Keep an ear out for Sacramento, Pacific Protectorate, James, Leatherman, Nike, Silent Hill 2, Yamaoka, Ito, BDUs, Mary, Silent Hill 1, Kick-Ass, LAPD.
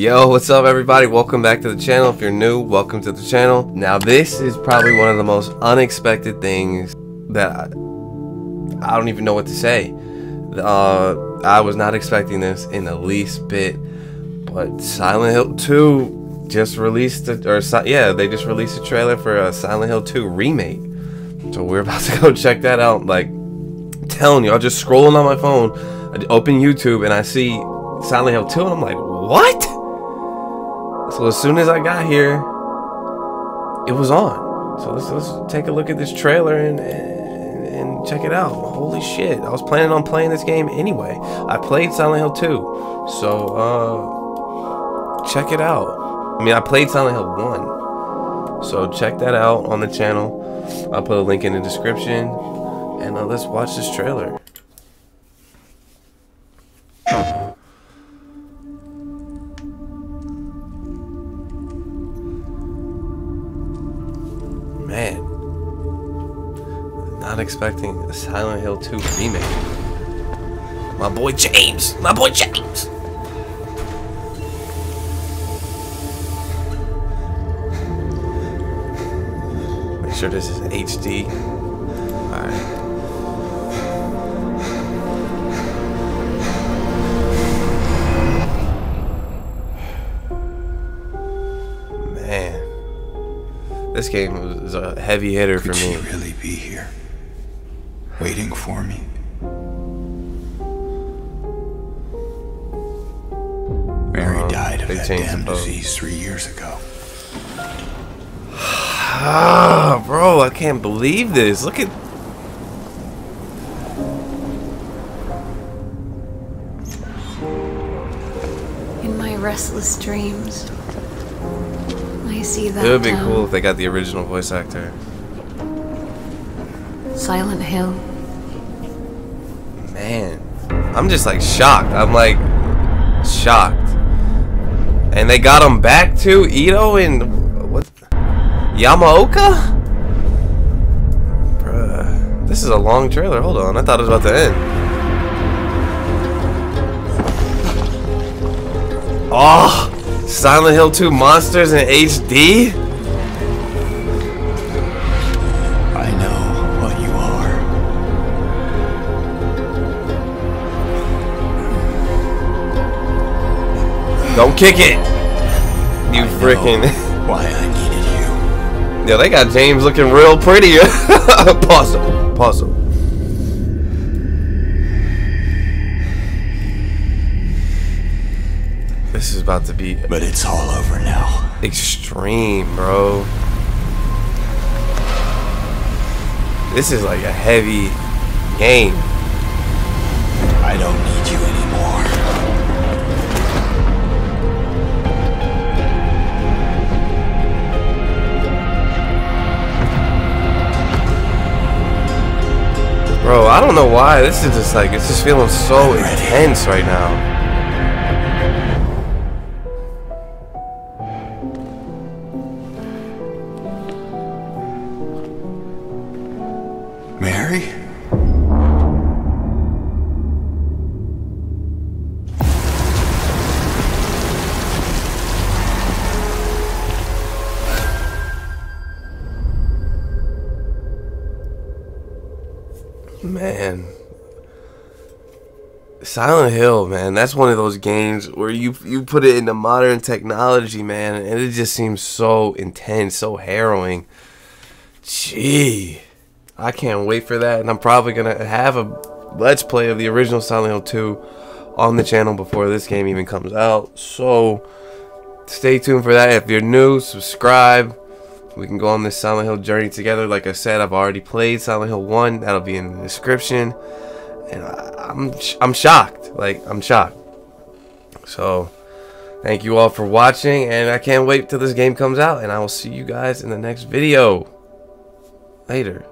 Yo, what's up everybody? Welcome back to the channel. If you're new, welcome to the channel. Now this is probably one of the most unexpected things that I don't even know what to say. I was not expecting this in the least bit, but Silent Hill 2 just released they just released a trailer for a Silent Hill 2 remake. So we're about to go check that out. Like, I'm telling you, I was just scrolling on my phone, I open YouTube and I see Silent Hill 2 and I'm like, what? So as soon as I got here, it was on. So let's take a look at this trailer and check it out. Holy shit, I was planning on playing this game anyway. I played Silent Hill 2, so check it out. I mean, I played Silent Hill 1, so check that out on the channel. I'll put a link in the description, and let's watch this trailer. Man, not expecting a Silent Hill 2 remake. My boy James! My boy James! Make sure this is HD. Alright. This game was a heavy hitter for me. Could she really be here, waiting for me? Mary died of that damn disease 3 years ago. Ah, bro, I can't believe this. Look at. In my restless dreams. See that it would be cool if they got the original voice actor. Silent Hill. Man, I'm just like shocked. I'm like shocked. And they got him back to Ito and what? Yamaoka? Bruh, this is a long trailer. Hold on, I thought it was about to end. Oh. Silent Hill 2 monsters in HD? I know what you are. Don't kick it! You freaking. Why I needed you. Yeah, they got James looking real pretty. Pause him. Pause him. This is about to be. But it's all over now. Extreme, bro. This is like a heavy game. I don't need you anymore. Bro, I don't know why. This is just like, it's just feeling so intense right now. Man, Silent Hill, man, that's one of those games where you put it into modern technology, man, and it just seems so intense, so harrowing. Gee, I can't wait for that, and I'm probably gonna have a let's play of the original Silent Hill 2 on the channel before this game even comes out, so stay tuned for that. If you're new, subscribe. We can go on this Silent Hill journey together. Like I said, I've already played Silent Hill 1. That'll be in the description. And I'm shocked. Like, I'm shocked. So, thank you all for watching. And I can't wait till this game comes out. And I will see you guys in the next video. Later.